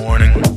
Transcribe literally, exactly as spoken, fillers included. morning.